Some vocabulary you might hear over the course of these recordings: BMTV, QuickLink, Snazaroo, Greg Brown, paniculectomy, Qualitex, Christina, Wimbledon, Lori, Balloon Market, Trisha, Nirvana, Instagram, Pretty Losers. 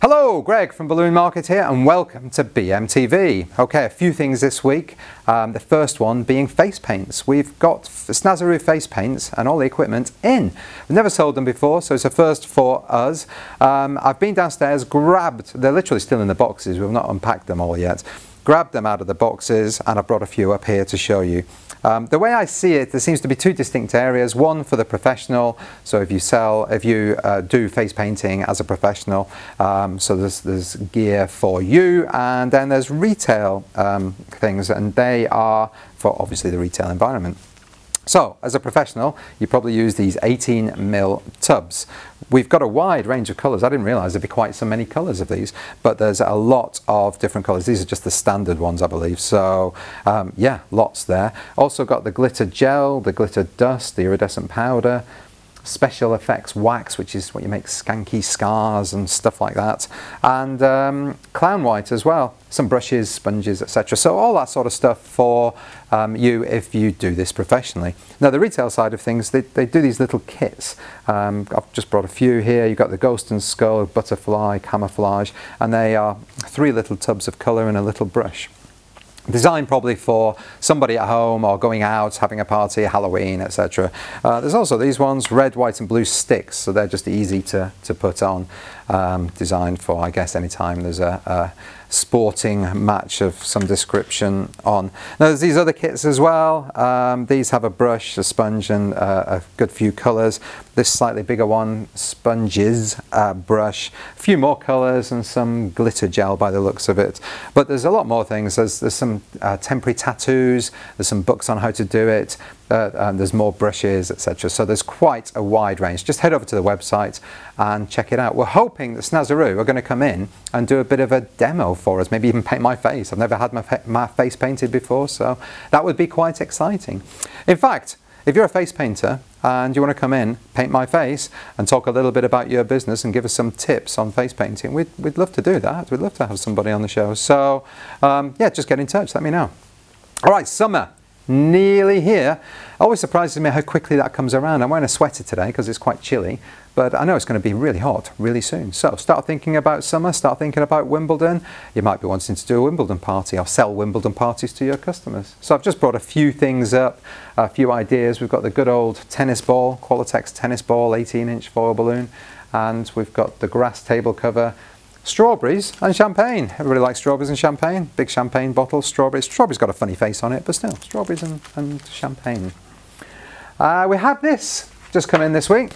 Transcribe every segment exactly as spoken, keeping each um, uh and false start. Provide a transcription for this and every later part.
Hello, Greg from Balloon Market here, and welcome to B M T V. Okay, a few things this week. Um, the first one being face paints. We've got Snazaroo face paints and all the equipment in. We've never sold them before, so it's a first for us. Um, I've been downstairs, grabbed, they're literally still in the boxes, we've not unpacked them all yet. Grabbed them out of the boxes, and I brought a few up here to show you. Um, the way I see it, there seems to be two distinct areas. One for the professional, so if you sell, if you uh, do face painting as a professional, um, so there's, there's gear for you, and then there's retail um, things, and they are for obviously the retail environment. So, as a professional, you probably use these eighteen mil tubs. We've got a wide range of colours. I didn't realise there'd be quite so many colours of these, but there's a lot of different colours. These are just the standard ones, I believe. So, um, yeah, lots there. Also got the glitter gel, the glitter dust, the iridescent powder, special effects wax, which is what you make skanky scars and stuff like that, and um, clown white as well, some brushes, sponges, et cetera. So all that sort of stuff for um, you if you do this professionally. Now the retail side of things, they, they do these little kits. Um, I've just brought a few here. You've got the ghost and skull, butterfly, camouflage, and they are three little tubs of colour and a little brush. Designed probably for somebody at home or going out, having a party, Halloween, et cetera. Uh, there's also these ones, red, white and blue sticks, so they're just easy to, to put on. Um, designed for, I guess, any time there's a, a sporting match of some description on. Now there's these other kits as well. Um, these have a brush, a sponge and uh, a good few colours. This slightly bigger one, sponges, uh, brush, a few more colours and some glitter gel by the looks of it. But there's a lot more things. There's, there's some Uh, temporary tattoos, there's some books on how to do it, uh, and there's more brushes, et cetera. So there's quite a wide range. Just head over to the website and check it out. We're hoping that Snazaroo are going to come in and do a bit of a demo for us, maybe even paint my face. I've never had my, my face painted before, so that would be quite exciting. In fact, if you're a face painter and you want to come in, paint my face, and talk a little bit about your business and give us some tips on face painting, we'd, we'd love to do that. We'd love to have somebody on the show. So, um, yeah, just get in touch. Let me know. All right, summer. Nearly here. Always surprises me how quickly that comes around. I'm wearing a sweater today because it's quite chilly, but I know it's going to be really hot really soon. So start thinking about summer, start thinking about Wimbledon. You might be wanting to do a Wimbledon party or sell Wimbledon parties to your customers. So I've just brought a few things up, a few ideas. We've got the good old tennis ball, Qualitex tennis ball, eighteen inch foil balloon, and we've got the grass table cover, strawberries and champagne. Everybody likes strawberries and champagne. Big champagne bottle, strawberries. Strawberries got a funny face on it, but still, strawberries and, and champagne. Uh, we have this just come in this week.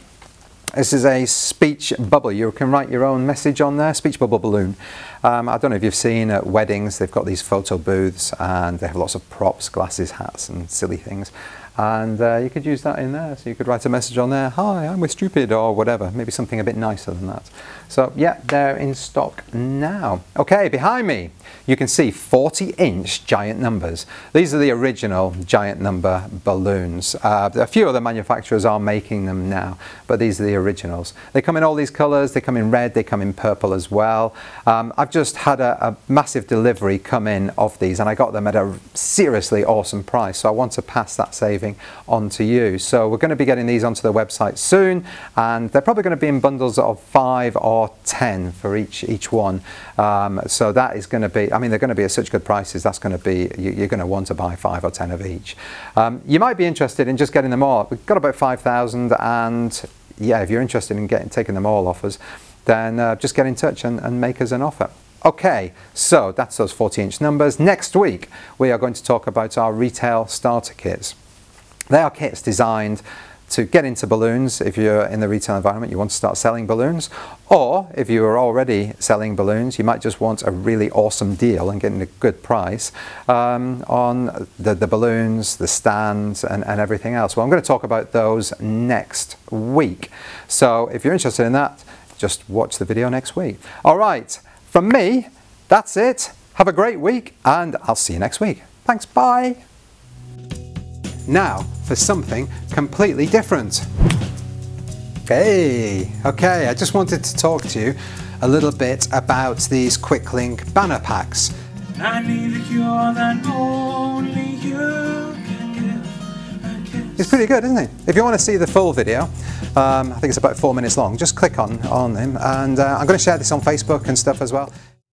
This is a speech bubble. You can write your own message on there. Speech bubble balloon. Um, I don't know if you've seen at weddings, they've got these photo booths and they have lots of props, glasses, hats and silly things. And uh, you could use that in there. So you could write a message on there. Hi, I'm with Stupid or whatever. Maybe something a bit nicer than that. So yeah, they're in stock now. Okay, behind me, you can see forty inch giant numbers. These are the original giant number balloons. Uh, a few other manufacturers are making them now, but these are the originals. They come in all these colours. They come in red, they come in purple as well. Um, I've just had a, a massive delivery come in of these, and I got them at a seriously awesome price, so I want to pass that saving on to you. So we're going to be getting these onto the website soon, and they're probably going to be in bundles of five or ten for each each one. Um, so that is going to be, I mean, they're going to be at such good prices, that's going to be, you, you're going to want to buy five or ten of each. Um, you might be interested in just getting them all. We've got about five thousand, and yeah, if you're interested in getting taking them all off us, then uh, just get in touch and, and make us an offer. Okay, so that's those forty inch numbers. Next week, we are going to talk about our retail starter kits. They are kits designed to get into balloons. If you're in the retail environment, you want to start selling balloons, or if you are already selling balloons, you might just want a really awesome deal and getting a good price um, on the, the balloons, the stands and, and everything else. Well, I'm going to talk about those next week. So if you're interested in that, just watch the video next week. All right, from me, that's it. Have a great week and I'll see you next week. Thanks, bye. Now for something completely different. Hey, okay, I just wanted to talk to you a little bit about these QuickLink banner packs. I need a cure that only you can give. It's pretty good, isn't it? If you want to see the full video, um, I think it's about four minutes long, just click on, on him, and uh, I'm going to share this on Facebook and stuff as well.